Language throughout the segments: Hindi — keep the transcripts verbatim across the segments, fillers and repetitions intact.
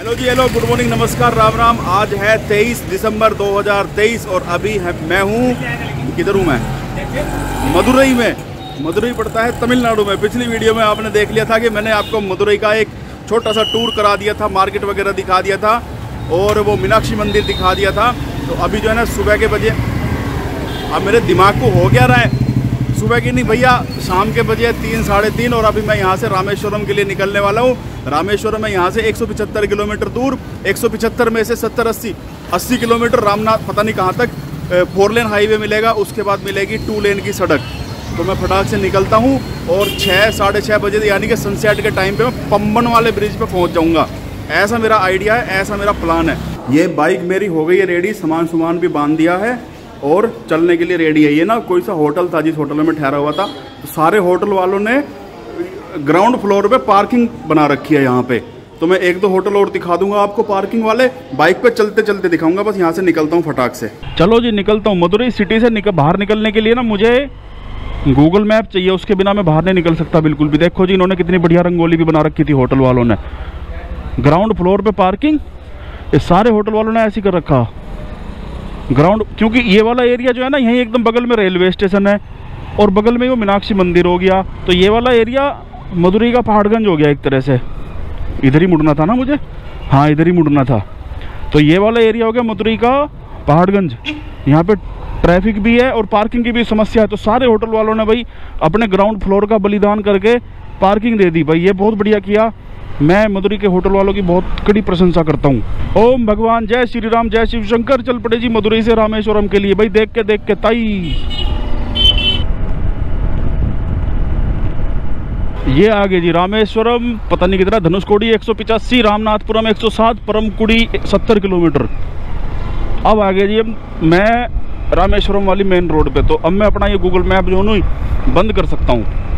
हेलो जी, हेलो, गुड मॉर्निंग, नमस्कार, राम राम। आज है तेईस दिसंबर दो हज़ार तेईस और अभी है मैं हूँ किधर हूँ मैं मदुरई में। मदुरई पड़ता है तमिलनाडु में। पिछली वीडियो में आपने देख लिया था कि मैंने आपको मदुरई का एक छोटा सा टूर करा दिया था, मार्केट वगैरह दिखा दिया था और वो मीनाक्षी मंदिर दिखा दिया था। तो अभी जो है ना सुबह के बजे, अब मेरे दिमाग को हो गया रहा है सुबह की नहीं भैया, शाम के बजे तीन साढ़े तीन और अभी मैं यहाँ से रामेश्वरम के लिए निकलने वाला हूँ। रामेश्वरम है यहाँ से एक सौ पचहत्तर किलोमीटर दूर, एक सौ पचहत्तर में से सत्तर अस्सी अस्सी किलोमीटर रामनाथ पता नहीं कहाँ तक फोर लेन हाईवे मिलेगा, उसके बाद मिलेगी टू लेन की सड़क। तो मैं फटाक से निकलता हूँ और छः साढ़े छः बजे यानी कि सनसेट के टाइम पर मैं पम्बन वाले ब्रिज पर पहुँच जाऊँगा। ऐसा मेरा आइडिया है, ऐसा मेरा प्लान है। ये बाइक मेरी हो गई है रेडी, सामान सामान भी बांध दिया है और चलने के लिए रेडी है। ये ना कोई सा होटल था जिस होटल में ठहरा हुआ था, तो सारे होटल वालों ने ग्राउंड फ्लोर पे पार्किंग बना रखी है यहाँ पे। तो मैं एक दो होटल और दिखा दूंगा आपको, पार्किंग वाले बाइक पे चलते चलते दिखाऊंगा। बस यहाँ से निकलता हूँ फटाक से। चलो जी निकलता हूँ मदुरई सिटी से। निकल बाहर निकलने के लिए ना मुझे गूगल मैप चाहिए, उसके बिना मैं बाहर नहीं निकल सकता बिल्कुल भी। देखो जी इन्होंने कितनी बढ़िया रंगोली भी बना रखी थी होटल वालों ने, ग्राउंड फ्लोर पर पार्किंग। ये सारे होटल वालों ने ऐसी कर रखा ग्राउंड, क्योंकि ये वाला एरिया जो है ना यहीं एकदम बगल में रेलवे स्टेशन है और बगल में वो मीनाक्षी मंदिर हो गया। तो ये वाला एरिया मदुरई का पहाड़गंज हो गया एक तरह से। इधर ही मुड़ना था ना मुझे, हाँ इधर ही मुड़ना था। तो ये वाला एरिया हो गया मदुरई का पहाड़गंज। यहाँ पे ट्रैफिक भी है और पार्किंग की भी समस्या है। तो सारे होटल वालों ने भाई अपने ग्राउंड फ्लोर का बलिदान करके पार्किंग दे दी भाई, ये बहुत बढ़िया किया। मैं मदुरई के होटल वालों की बहुत कड़ी प्रशंसा करता हूँ। ओम भगवान जय श्री राम जय शिव शंकर। चल पड़े जी मदुरई से रामेश्वरम के लिए भाई, देख के देख के ताई। ये आगे जी रामेश्वरम पता नहीं कितना, धनुषकोडी एक सौ पचासी, रामनाथपुरम एक सौ सात, परमकुड़ी सत्तर किलोमीटर। अब आगे जी मैं रामेश्वरम वाली मेन रोड पे। तो अब मैं अपना ये गूगल मैप जो है ना बंद कर सकता हूँ।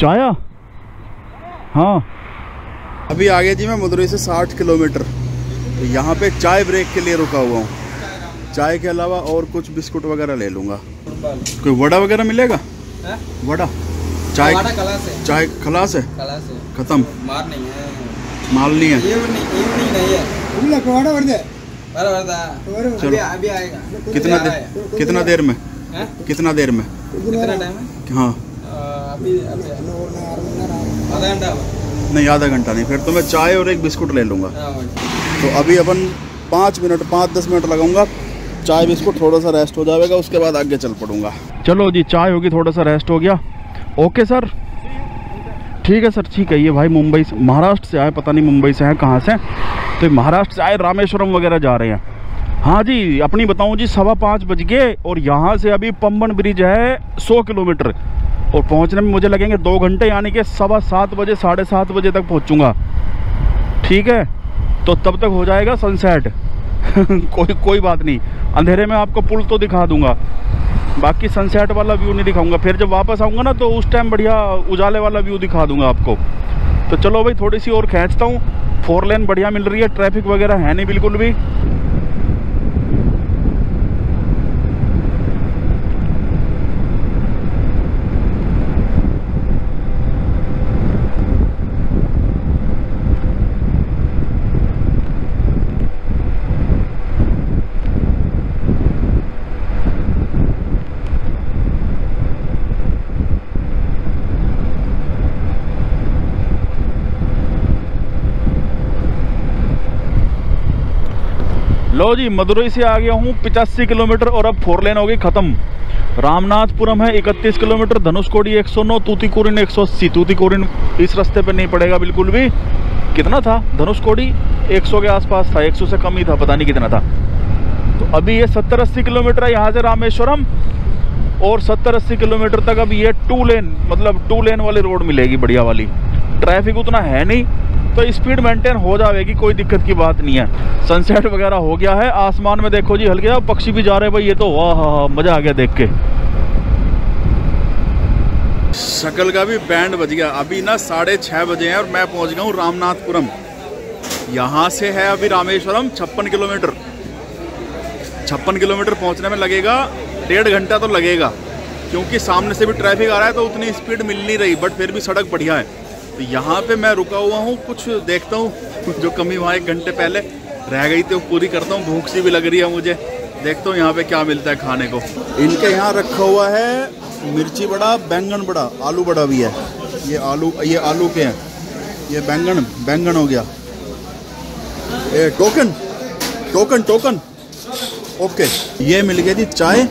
चाया हाँ अभी आगे जी मैं मदुरई से साठ किलोमीटर। तो यहाँ पे चाय ब्रेक के लिए रुका हुआ हूँ। चाय के अलावा और कुछ बिस्कुट वगैरह ले लूँगा। कोई वड़ा वगैरह मिलेगा? है? वड़ा चाय खलास है, चाय खलास है, खत्म, मार नहीं है, माल नहीं है, चलो अभी आएगा। कितना देर कितना देर में कितना देर में हाँ नहीं आधा घंटा नहीं, फिर तो मैं चाय और एक बिस्कुट ले लूँगा। तो अभी अपन पाँच मिनट पाँच दस मिनट लगाऊंगा। चाय बिस्कुट थोड़ा सा रेस्ट हो जाएगा, उसके बाद आगे चल पड़ूंगा। चलो जी चाय होगी, थोड़ा सा रेस्ट हो गया। ओके सर, ठीक है सर, ठीक है। ये भाई मुंबई से, महाराष्ट्र से आए, पता नहीं मुंबई से हैं कहाँ से। तो महाराष्ट्र से आए, रामेश्वरम वगैरह जा रहे हैं। हाँ जी अपनी बताऊँ जी, सवा पाँच बज गए और यहाँ से अभी पम्बन ब्रिज है सौ किलोमीटर और पहुंचने में मुझे लगेंगे दो घंटे, यानी कि सवा सात बजे साढ़े सात बजे तक पहुंचूंगा। ठीक है, तो तब तक हो जाएगा सनसेट। कोई कोई बात नहीं, अंधेरे में आपको पुल तो दिखा दूंगा, बाकी सनसेट वाला व्यू नहीं दिखाऊंगा। फिर जब वापस आऊँगा ना तो उस टाइम बढ़िया उजाले वाला व्यू दिखा दूंगा आपको। तो चलो भाई थोड़ी सी और खींचता हूँ। फोर लेन बढ़िया मिल रही है, ट्रैफिक वगैरह है नहीं बिल्कुल भी। लो जी मदुरई से आ गया हूँ पचासी किलोमीटर और अब फोर लेन हो गई, खत्म। रामनाथपुरम है इकतीस किलोमीटर, धनुषकोडी एक सौ नौ, तूतीकोरिन एक सौ अस्सी। तूतीकोरिन इस रास्ते पे नहीं पड़ेगा बिल्कुल भी। कितना था धनुषकोडी? एक सौ के आसपास था, एक सौ से कम ही था, पता नहीं कितना था। तो अभी ये सत्तर अस्सी किलोमीटर है यहाँ से रामेश्वरम और सत्तर अस्सी किलोमीटर तक अब ये टू लेन मतलब टू लेन वाली रोड मिलेगी बढ़िया वाली। ट्रैफिक उतना है नहीं तो स्पीड मेंटेन हो जाएगी, कोई दिक्कत की बात नहीं है। सनसेट वगैरह हो गया है, आसमान में देखो जी हल्के पक्षी भी जा रहे हैं भाई। ये तो वाह, मजा आ गया देख के। शकल का भी बैंड बज गया। अभी ना साढ़े छः बजे हैं और मैं पहुंच गया हूँ रामनाथपुरम। यहाँ से है अभी रामेश्वरम छप्पन किलोमीटर। छप्पन किलोमीटर पहुँचने में लगेगा डेढ़ घंटा तो लगेगा, क्योंकि सामने से भी ट्रैफिक आ रहा है तो उतनी स्पीड मिल नहीं रही, बट फिर भी सड़क बढ़िया है। तो यहाँ पे मैं रुका हुआ हूँ, कुछ देखता हूँ जो कमी वहाँ एक घंटे पहले रह गई थी वो पूरी करता हूँ। भूख सी भी लग रही है मुझे, देखता हूँ यहाँ पे क्या मिलता है खाने को। इनके यहाँ रखा हुआ है मिर्ची बड़ा, बैंगन बड़ा, आलू बड़ा भी है। ये आलू, ये आलू के हैं, ये बैंगन बैंगन हो गया, ये टोकन टोकन टोकन ओके। ये मिल गया जी चाय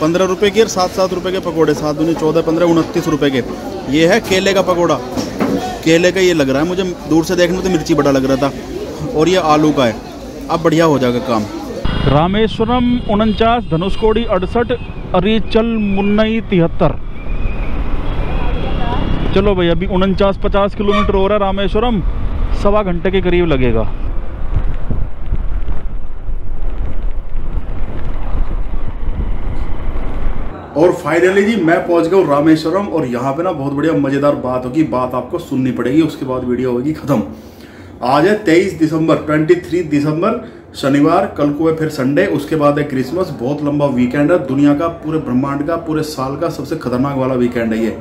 पंद्रह रुपये की और सात सात रुपये के पकोड़े, सात दूनी चौदह, पंद्रह, उनतीस रुपये के। ये है केले का पकोड़ा, केले का ये लग रहा है मुझे, दूर से देखने में तो मिर्ची बड़ा लग रहा था, और ये आलू का है। अब बढ़िया हो जाएगा काम। रामेश्वरम उनचास, धनुषकोडी अड़सठ, अरीचल मुन्नई तिहत्तर। चलो भाई अभी उनचास पचास किलोमीटर हो रहा है रामेश्वरम, सवा घंटे के करीब लगेगा। और फाइनली जी मैं पहुंच गया हूँ रामेश्वरम। और यहाँ पे ना बहुत बढ़िया मज़ेदार बात होगी, बात आपको सुननी पड़ेगी, उसके बाद वीडियो होगी ख़त्म। आज है तेईस दिसंबर तेईस दिसंबर, शनिवार। कल को है फिर संडे, उसके बाद है क्रिसमस। बहुत लंबा वीकेंड है, दुनिया का, पूरे ब्रह्मांड का, पूरे साल का सबसे खतरनाक वाला वीकेंड है ये।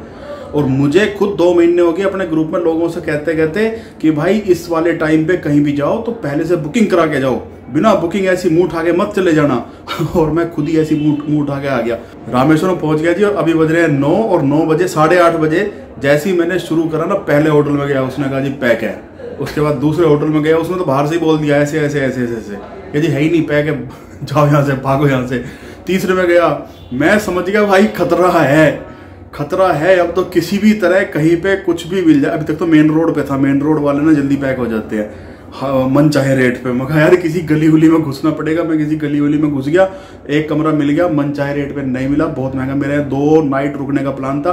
और मुझे खुद दो महीने हो गए अपने ग्रुप में लोगों से कहते कहते कि भाई इस वाले टाइम पे कहीं भी जाओ तो पहले से बुकिंग करा के जाओ, बिना बुकिंग ऐसी मुंह उठा के मत चले जाना। और मैं खुद ही ऐसी मुंह उठा के आ गया। रामेश्वरम पहुंच गया जी और अभी बज रहे हैं नौ, और नौ बजे साढ़े आठ बजे जैसे ही मैंने शुरू करा ना, पहले होटल में गया, उसने कहा जी पैक है। उसके बाद दूसरे होटल में गया, उसने तो बाहर से ही बोल दिया ऐसे ऐसे ऐसे ऐसे ऐसे ये जी है ही नहीं, पैक है, जाओ यहाँ से, भागो यहाँ से। तीसरे में गया, मैं समझ गया भाई खतरा है, खतरा है, अब तो किसी भी तरह कहीं पे कुछ भी मिल जाए। अभी तक तो मेन रोड पे था, मेन रोड वाले ना जल्दी पैक हो जाते हैं, हाँ, मन चाहे रेट पे। मैं कहा यार किसी गली गुली में घुसना पड़ेगा। मैं किसी गली गुली में घुस गया, एक कमरा मिल गया, मन चाहे रेट पे नहीं मिला, बहुत महंगा। मेरे दो नाइट रुकने का प्लान था,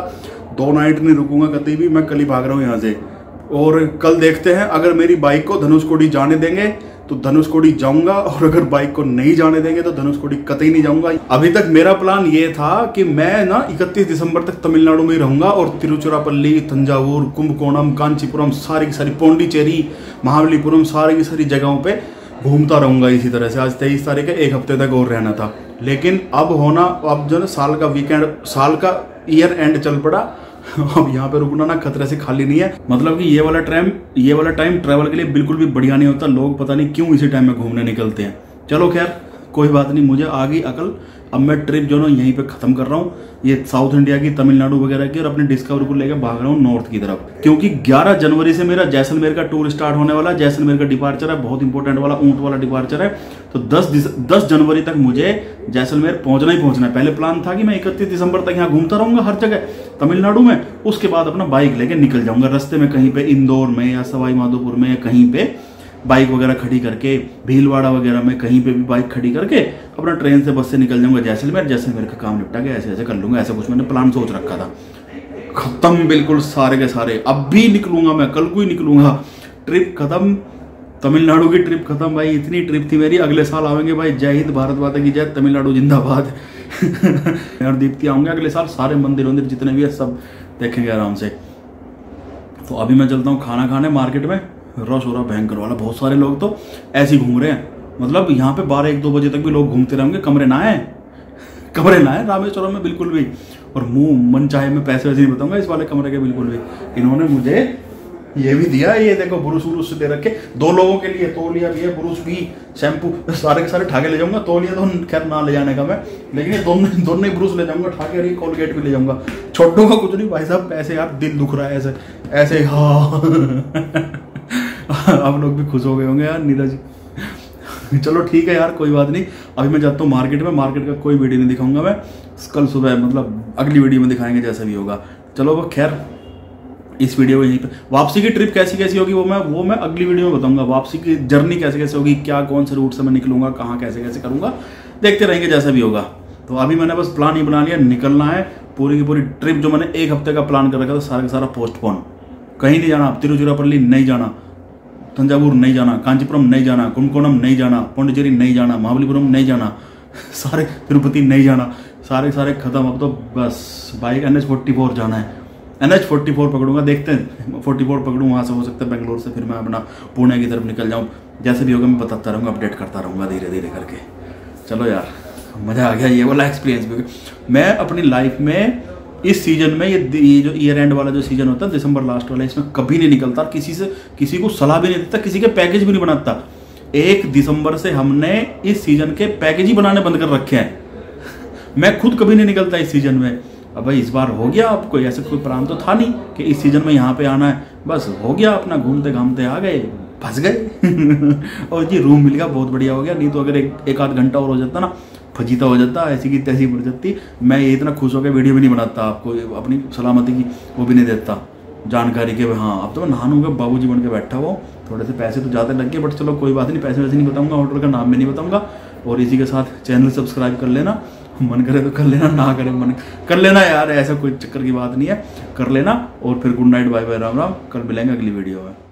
दो नाइट नहीं रुकूंगा कभी भी, मैं कल ही भाग रहा हूँ यहाँ से। और कल देखते हैं, अगर मेरी बाइक को धनुषकोडी जाने देंगे तो धनुषकोडी जाऊंगा, और अगर बाइक को नहीं जाने देंगे तो धनुषकोडी कतई नहीं जाऊंगा। अभी तक मेरा प्लान ये था कि मैं ना इकतीस दिसंबर तक तमिलनाडु में ही रहूंगा, और तिरुचिरापल्ली, तंजावुर, कुंभकोणम, कांचीपुरम, सारी की सारी, पुडुचेरी, महाबलीपुरम, सारी की सारी जगहों पे घूमता रहूंगा इसी तरह से। आज तेईस तारीख है, एक हफ्ते तक और रहना था, लेकिन अब होना, अब जो ना साल का वीकेंड, साल का ईयर एंड चल पड़ा। अब यहाँ पे रुकना ना खतरे से खाली नहीं है, मतलब कि ये वाला टाइम ये वाला टाइम ट्रैवल के लिए बिल्कुल भी बढ़िया नहीं होता। लोग पता नहीं क्यों इसी टाइम में घूमने निकलते हैं। चलो खैर कोई बात नहीं, मुझे आ गई अकल। अब मैं ट्रिप जो ना यहीं पे खत्म कर रहा हूँ, ये साउथ इंडिया की, तमिलनाडु वगैरह की, और अपने डिस्कवर को लेकर भाग रहा हूँ नॉर्थ की तरफ, क्योंकि ग्यारह जनवरी से मेरा जैसलमेर का टूर स्टार्ट होने वाला है। जैसलमेर का डिपार्चर है, बहुत इंपॉर्टेंट वाला, ऊँट वाला डिपार्चर है। तो दस दस जनवरी तक मुझे जैसलमेर पहुँचना ही पहुँचना है। पहले प्लान था कि मैं इकतीस दिसंबर तक यहाँ घूमता रहूँगा हर जगह तमिलनाडु में, उसके बाद अपना बाइक लेके निकल जाऊँगा। रास्ते में कहीं पे इंदौर में या सवाई माधोपुर में या कहीं पे बाइक वगैरह खड़ी करके, भीलवाड़ा वगैरह में कहीं पे भी बाइक खड़ी करके अपना ट्रेन से, बस से निकल जाऊंगा जैसलमेर। जैसलमेर का काम निपटा के ऐसे ऐसे कर लूँगा, ऐसा कुछ मैंने प्लान सोच रखा था। खत्म बिल्कुल सारे के सारे। अब भी निकलूंगा मैं, कल को ही निकलूंगा। ट्रिप खत्म, तमिलनाडु की ट्रिप खत्म। भाई इतनी ट्रिप थी मेरी, अगले साल आवेंगे भाई। जय हिंद, भारत माता की जय, तमिलनाडु जिंदाबाद। और दीप्ति आऊँगे अगले साल, सारे मंदिर वंदिर जितने भी है सब देखेंगे आराम से। तो अभी मैं चलता हूँ खाना खाने, मार्केट में रश हो रहा भयंकर वाला, बहुत सारे लोग तो ऐसे ही घूम रहे हैं। मतलब यहाँ पे बारह एक दो बजे तक भी लोग घूमते रहेंगे, कमरे ना आए, कमरे ना आए रामेश्वरम में बिल्कुल भी। और मुँह मन चाहे मैं पैसे वैसे नहीं बताऊंगा इस वाले कमरे के बिल्कुल भी। इन्होंने मुझे ये भी दिया, ये देखो ब्रूस व्रूस दे रखे दो लोगों के लिए, तौलिया भी है, ब्रूस भी, शैम्पू, सारे के सारे ठाके ले जाऊंगा। तौलिया तो खैर ना ले जाने का मैं, लेकिन ये दोनों दोनों ही ब्रूस ले जाऊंगा, ठाके और ये कोलगेट भी ले जाऊंगा। छोटों का कुछ नहीं भाई साहब, ऐसे यार दिल दुख रहा है ऐसे ऐसे। हाँ आप लोग भी खुश हो गए होंगे यार नीरज। चलो ठीक है यार कोई बात नहीं, अभी मैं जाता हूँ मार्केट में। मार्केट का कोई वीडियो नहीं दिखाऊंगा मैं, कल सुबह मतलब अगली वीडियो में दिखाएंगे जैसा भी होगा। चलो वो खैर इस वीडियो में यहीं पर। वापसी की ट्रिप कैसी कैसी होगी वो मैं वो मैं अगली वीडियो में बताऊंगा। वापसी की जर्नी कैसे कैसे होगी, क्या कौन से रूट से मैं निकलूंगा, कहाँ कैसे कैसे करूँगा, देखते रहेंगे जैसा भी होगा। तो अभी मैंने बस प्लान ही बना लिया, निकलना है। पूरी की पूरी ट्रिप जो मैंने एक हफ्ते का प्लान कर रखा था सारा का सारा पोस्टपोन। कहीं नहीं जाना, तिरुचिरापल्ली नहीं जाना, तंजावुर नहीं जाना, कांचीपुरम नहीं जाना, कुंभकोणम नहीं जाना, पुडुचेरी नहीं जाना, महाबलीपुरम नहीं जाना, सारे तिरुपति नहीं जाना, सारे सारे खत्म। अब तो बस bike N H forty four जाना है। एन एच फोर्टी फोर पकड़ूंगा, देखते हैं फोर्टी फोर पकड़ूँ, वहाँ से हो सकता है बेंगलोर से फिर मैं अपना पुणे की तरफ निकल जाऊँ। जैसे भी होगा मैं बताता रहूँगा, अपडेट करता रहूँगा धीरे धीरे करके। चलो यार मज़ा आ गया, ये वाला एक्सपीरियंस भी हो गया। मैं अपनी लाइफ में इस सीज़न में ये जो ईयर एंड वाला जो सीज़न होता है दिसंबर लास्ट वाला, इसमें कभी नहीं निकलता, किसी से किसी को सलाह भी नहीं देता, किसी के पैकेज भी नहीं बनाता। एक दिसंबर से हमने इस सीज़न के पैकेज ही बनाने बंद कर रखे हैं। मैं खुद कभी नहीं निकलता इस सीज़न में। अब भाई इस बार हो गया, आपको ऐसे कोई प्लान तो था नहीं कि इस सीज़न में यहाँ पे आना है, बस हो गया अपना, घूमते घामते आ गए, फंस गए और जी रूम मिल गया, बहुत बढ़िया हो गया। नहीं तो अगर एक, एक आध घंटा और हो जाता ना, फजीता हो जाता, ऐसी की तैसी बढ़ जाती। मैं इतना खुश होकर वीडियो भी नहीं बनाता, आपको अपनी सलामती की वो भी नहीं देता जानकारी के। हाँ अब तो मैं नहानूंगा, बाबू जी बन के बैठा हुआ, थोड़े से पैसे तो ज़्यादा लग गए बट चलो कोई बात नहीं, पैसे वैसे नहीं बताऊँगा, होटल का नाम भी नहीं बताऊँगा। और इसी के साथ चैनल सब्सक्राइब कर लेना, मन करे तो कर लेना, ना करे मन कर लेना यार, ऐसा कोई चक्कर की बात नहीं है, कर लेना। और फिर good night, bye bye, Ram Ram, कल मिलेंगे अगली वीडियो में।